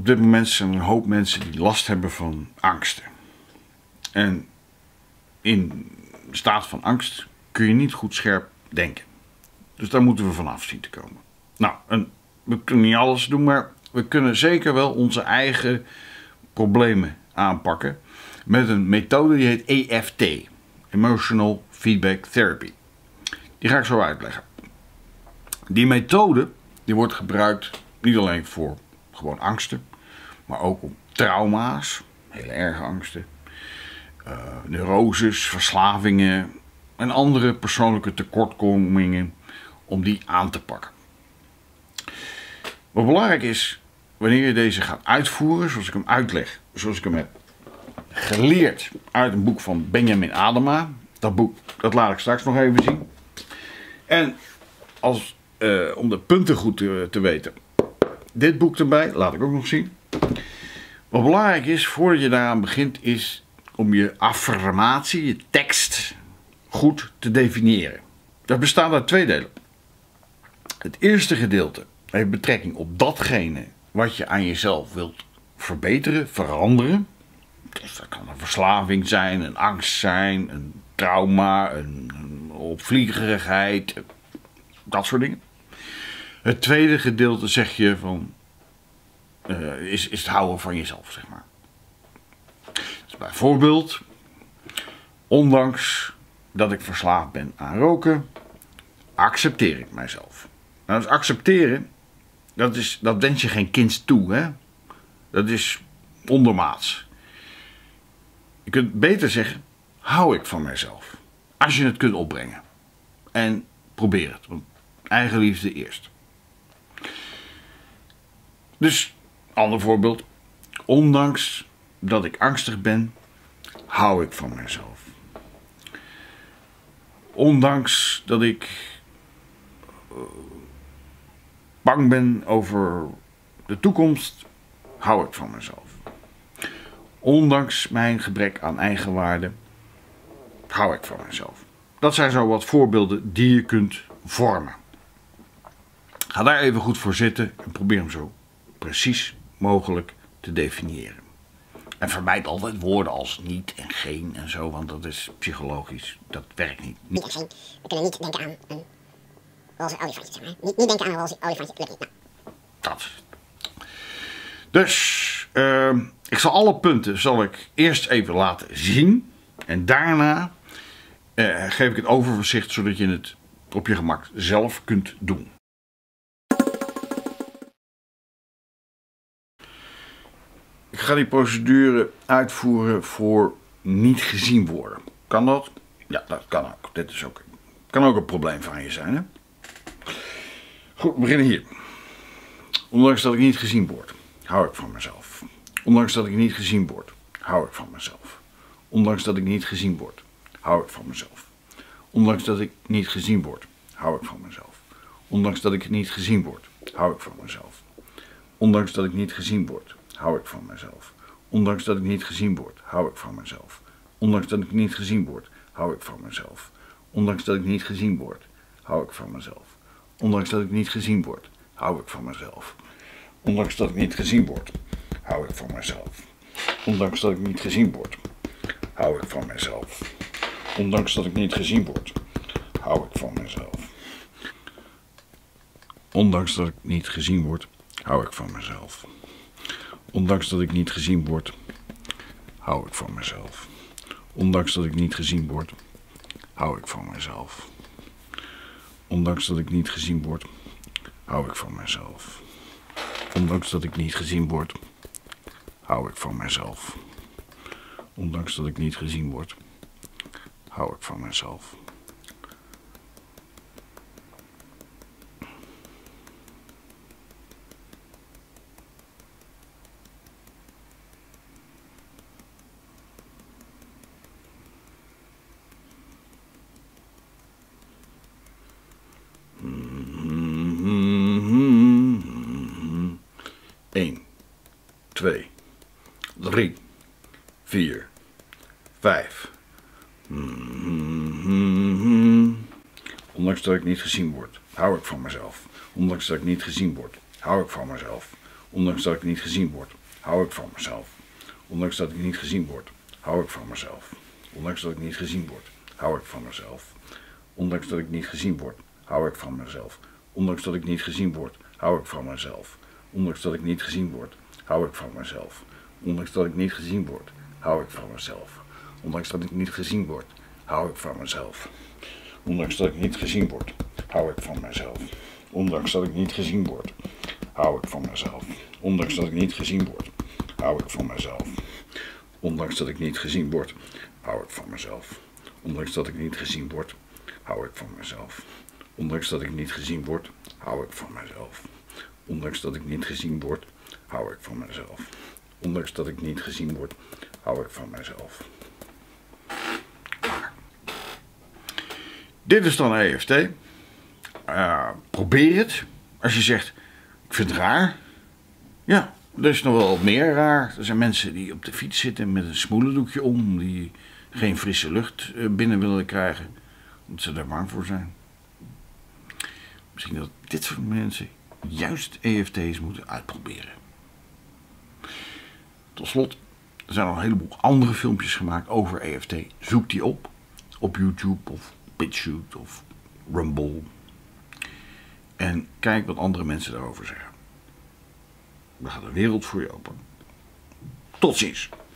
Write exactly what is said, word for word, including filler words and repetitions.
Op dit moment zijn er een hoop mensen die last hebben van angsten. En in staat van angst kun je niet goed scherp denken. Dus daar moeten we vanaf zien te komen. Nou, en we kunnen niet alles doen, maar we kunnen zeker wel onze eigen problemen aanpakken. Met een methode die heet E F T. Emotional Feedback Therapy. Die ga ik zo uitleggen. Die methode die wordt gebruikt niet alleen voor gewoon angsten, maar ook om trauma's, hele erge angsten, uh, neuroses, verslavingen en andere persoonlijke tekortkomingen, om die aan te pakken. Wat belangrijk is, wanneer je deze gaat uitvoeren, zoals ik hem uitleg, zoals ik hem heb geleerd uit een boek van Benjamin Adema. Dat boek, dat laat ik straks nog even zien. En als, uh, om de punten goed te, te weten, dit boek erbij, laat ik ook nog zien. Wat belangrijk is, voordat je daaraan begint, is om je affirmatie, je tekst, goed te definiëren. Dat bestaat uit twee delen. Het eerste gedeelte heeft betrekking op datgene wat je aan jezelf wilt verbeteren, veranderen. Dus dat kan een verslaving zijn, een angst zijn, een trauma, een opvliegerigheid, dat soort dingen. Het tweede gedeelte zeg je van, uh, is, is het houden van jezelf, zeg maar. Dus bijvoorbeeld, ondanks dat ik verslaafd ben aan roken, accepteer ik mijzelf. Nou, dus accepteren, dat, is, dat wens je geen kind toe, hè? Dat is ondermaats. Je kunt beter zeggen, hou ik van mijzelf. Als je het kunt opbrengen. En probeer het, want eigenliefde eerst. Dus, ander voorbeeld. Ondanks dat ik angstig ben, hou ik van mijzelf. Ondanks dat ik uh, bang ben over de toekomst, hou ik van mezelf. Ondanks mijn gebrek aan eigenwaarde, hou ik van mezelf. Dat zijn zo wat voorbeelden die je kunt vormen. Ga daar even goed voor zitten en probeer hem zo precies mogelijk te definiëren. En vermijd altijd woorden als niet en geen en zo, want dat is psychologisch, dat werkt niet. Niet en geen, we kunnen niet denken aan een roze olifantje, zeg maar. Niet, niet denken aan een roze olifantje, lukt niet. Nou. Dat. Dus, uh, ik zal alle punten zal ik eerst even laten zien. En daarna uh, geef ik het overzicht, zodat je het op je gemak zelf kunt doen. Ik ga die procedure uitvoeren voor niet gezien worden. Kan dat? Ja, dat kan ook. Dit is ook, kan ook een probleem van je zijn, hè? Goed, we beginnen hier. Ondanks dat ik niet gezien word, hou ik van mezelf. Ondanks dat ik niet gezien word, hou ik van mezelf. Ondanks dat ik niet gezien word, hou ik van mezelf. Ondanks dat ik niet gezien word, hou ik van mezelf. Ondanks dat ik niet gezien word, hou ik van mezelf. Ondanks dat ik niet gezien word, hou ik van mezelf. Ondanks dat ik niet gezien word, hou ik van mezelf. Ondanks dat ik niet gezien word, hou ik van mezelf. Ondanks dat ik niet gezien word, hou ik van mezelf. Ondanks dat ik niet gezien word, hou ik van mezelf. Ondanks dat ik niet gezien word, hou ik van mezelf. Ondanks dat ik niet gezien word, hou ik van mezelf. Ondanks dat ik niet gezien word, hou ik van mezelf. Ondanks dat ik niet gezien word, hou ik van mezelf. Ondanks dat ik niet gezien word, hou ik van mezelf. Ondanks dat ik niet gezien word, hou ik van mezelf. Ondanks dat ik niet gezien word, hou ik van mezelf. Ondanks dat ik niet gezien word, hou ik van mezelf. Ondanks dat ik niet gezien word, hou ik van mezelf. één, twee, drie, vier, vijf. Mm-hmm. Ondanks dat ik niet gezien word, hou ik van mezelf. Ondanks dat ik niet gezien word, hou ik van mezelf. Ondanks dat ik niet gezien word, hou ik van mezelf. Ondanks dat ik niet gezien word, hou ik van mezelf. Ondanks dat ik niet gezien word, hou ik van mezelf. Ondanks dat ik niet gezien word, hou ik van mezelf. Ondanks dat ik niet gezien word, hou ik van mezelf. Ondanks dat ik niet gezien word, hou ik van mezelf. Ondanks dat ik niet gezien word, hou ik van mezelf. Ondanks dat ik niet gezien word, hou ik van mezelf. Ondanks dat ik niet gezien word, hou ik van mezelf. Ondanks dat ik niet gezien word, hou ik van mezelf. Ondanks dat ik niet gezien word, hou ik van mezelf. Ondanks dat ik niet gezien word, hou ik van mezelf. Ondanks dat ik niet gezien word, hou ik van mezelf. Ondanks dat ik niet gezien word, hou ik van mezelf. Ondanks dat ik niet gezien word, hou ik van mezelf. Ondanks dat ik niet gezien word, hou ik van mezelf. Dit is dan E F T. Uh, probeer het. Als je zegt, ik vind het raar. Ja, er is nog wel wat meer raar. Er zijn mensen die op de fiets zitten met een smoelendoekje om. Die geen frisse lucht binnen willen krijgen. Omdat ze daar warm voor zijn. Misschien dat dit soort mensen juist E F T's moeten uitproberen. Tot slot, er zijn al een heleboel andere filmpjes gemaakt over E F T. Zoek die op. Op YouTube of BitChute of Rumble. En kijk wat andere mensen daarover zeggen. Dan gaat de wereld voor je open. Tot ziens.